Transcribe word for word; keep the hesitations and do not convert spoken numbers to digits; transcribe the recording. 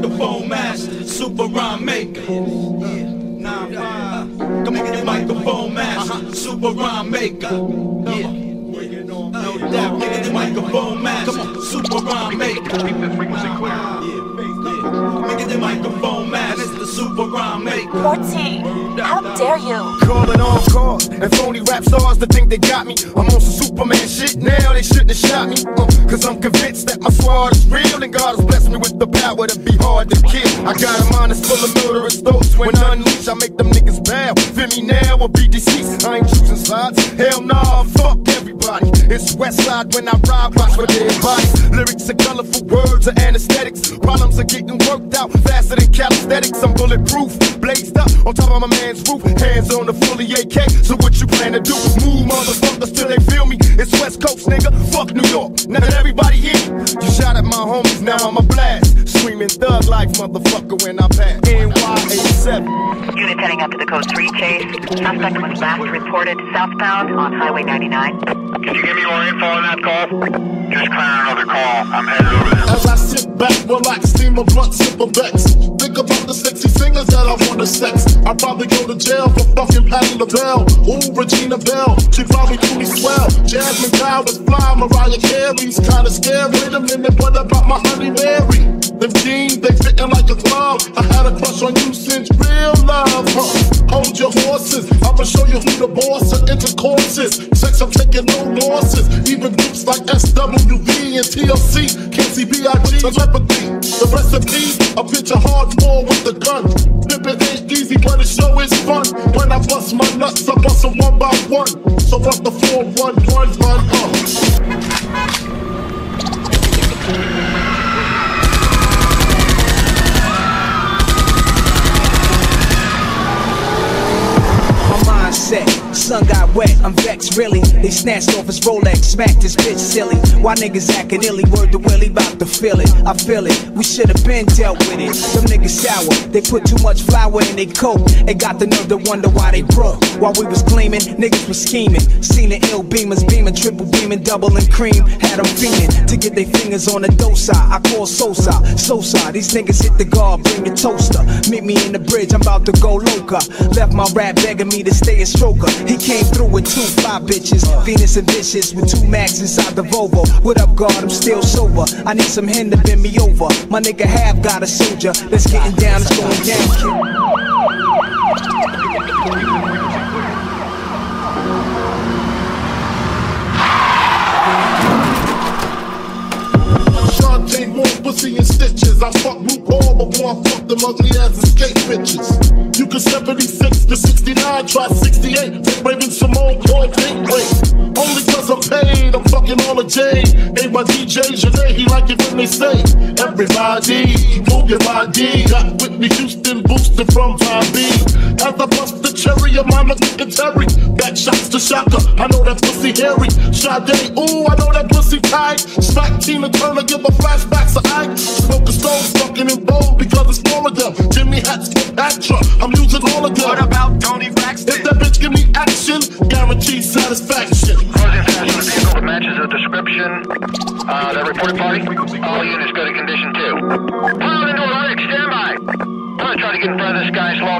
Microphone Master, super rhyme maker. nine five. Come get the Microphone Master, super rhyme maker. No doubt, get the Microphone Master, super rhyme maker. Keep the frequency clear. Get the Microphone Master, super rhyme maker. fourteen. How dare you? Calling all cars and phony rap stars to think they got me. I'm on some Superman shit now. They shouldn't have shot me. Uh, Cause I'm convinced that my squad is real and God has blessed me with the power to be hard to kill. I got a mind that's full of murderous thoughts. When I unleash, I make them niggas bow. Feel me now or be deceased. I ain't choosing sides. Hell nah, fuck everybody. It's Westside when I ride, watch for their bodies. Lyrics are colorful, words are anesthetics. Problems are getting worked out faster than calisthenics. I'm bulletproof, blazed up on top of my man's roof. Hands on the fully A K. So what you plan to do is move motherfuckers till they feel me. It's West Coast, nigga. Fuck New York. Now that everybody here, you shot at my homies. Now I'm a blast, screaming thug life, motherfucker. When I pass. N Y eighty-seven. Unit heading up to the code three chase. Suspect was last reported southbound on Highway ninety-nine. Can you give me more info on that call? Just clearing another call. I'm headed over there. As I sit back, relax, steam a blunt, sip of Vex. Think about the sexy singers that I want to sex. I probably go to jail for fucking Patti LaBelle. Ooh, Regina Bell, she probably do me swell. Jasmine Guy was fly, Mariah Carey's kinda scary. Wait a minute, what about my honey Mary? Them jeans, they fitting like a glove. I had a crush on you since real love, huh? Hold your horses, I'ma show you who the boss of intercourse is. Sex, I'm taking no losses. Even groups like S W V and T L C can't see B I G telepathy. The recipes, I pitch a hard ball with the gun. It ain't easy, but it sure is fun. When I bust my nuts, I bust them one by one. So rock the floor, run, run, run up. My mindset, sun got wet, I'm vexed, really. They snatched off his Rolex, smacked his bitch silly. Why niggas acting illy, word to Willie, bout to feel it. I feel it, we should have been dealt with it. Them niggas sour, they put too much flour in they coat. They got the nerve to wonder why they broke. While we was gleaming, niggas was scheming. Seen the ill beamers beaming, triple beaming, double and cream. Had them fiending to get their fingers on the dosa. I call Sosa, Sosa, these niggas hit the guard, bring your toaster. Meet me in the bridge, I'm about to go loca. Left my rap begging me to stay a stroker. He came through with two fly bitches, Venus and Vicious, with two Macs inside the Volvo. What up, God? I'm still sober. I need some hen to bend me over. My nigga half got a soldier. That's getting down, it's going down. Shantae more pussy and stitches. I fuck RuPaul before I fuck them ugly ass escape bitches. You can seventy-six to sixty-nine, try sixty-eight, take Raven Simone, boy, take weight. Only cause I'm paid, I'm fucking all a J. Ain't my D J, Janae, he like it when they say, everybody, move your body. Got Whitney Houston boosted from five B. As I bust the cherry, your mama thinking Terry. Back shots to Shaka, I know that pussy hairy. Sade, ooh, I know that pussy tight. Smack Tina Turner, give her flashbacks to Ike. Smoke a stone, fucking in bold, because it's all of them. Jimmy Hats, Atra, I'm using all of them. What about Tony Braxton? If that bitch give me action, guaranteed satisfaction. Closing fast on a vehicle that matches the description. Uh, that reported party. All units go to condition two. Pile into a Lyric, standby. I'm gonna try to get in front of this guy slow.